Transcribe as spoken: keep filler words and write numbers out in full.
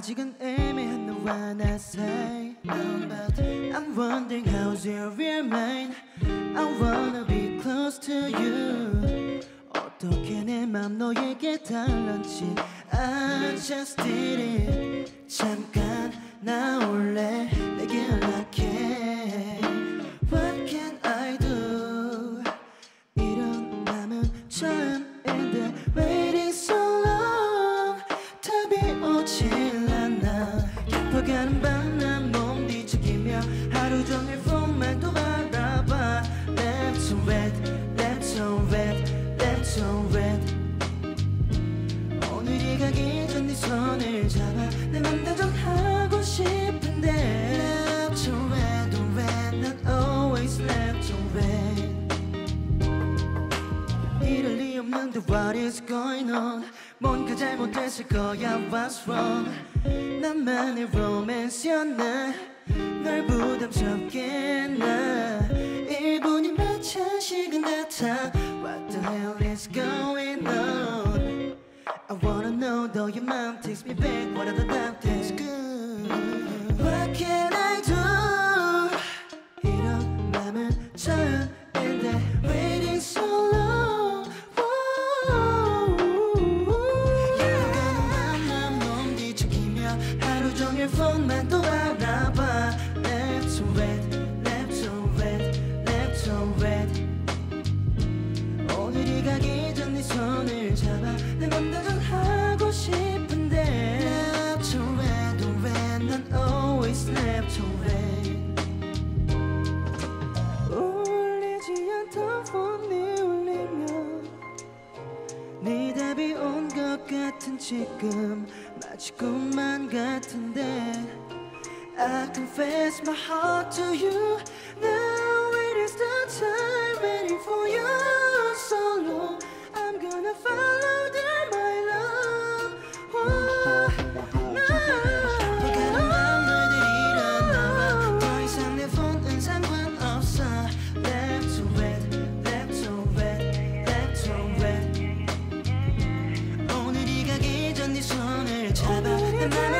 아직은 애매한 너와 나 사이 I'm wondering how's your real mind I wanna be close to you 어떻게 내 맘 너에게 달랐지 I just did it 잠깐 나올래 내게 연락해 What can I do 이런 맘은 처음인데 Waiting so long 답이 오질 않아 깊어가는 밤난 몸 뒤척이며 하루 종일 폰만 또 바라봐 Left on red, left on red, left on red 오늘이 가기 전 네 손을 잡아 내 맘 단정하고 싶은데 Left on red, on red, not always left on red 이럴 리 없는데 what is going on 뭔가 잘못됐을 거야 what's wrong 나만의 로맨스였나 널 부담스럽게 했나 일 분이 마차 시간 같아 What the hell is going on I wanna know though your mom takes me back What are the damn things good What can I do 이런 맘은 처음인데 Waiting so long 이러가는 맘만 몸 뒤척이며 하루 종일 폰만 또 바라봐 Left on red, left on red, left on red 오늘이 가기 전 네 손을 잡아 내 맘 단정하고 싶은데 Left on red, on red, not always left on red 울리지 않던 폰이 울리면 네 답이 온 것 같은 지금 마치 꿈만 같은데 I confess my heart to you Now it is the time waiting for you So long, I'm gonna follow there, my love. Oh, no. 네가 난 맘들이 일어나봐. 더 이상 내 폰은 상관없어. Left to red, left to red, left to red. 오늘이 가기 전 네 손을 잡아.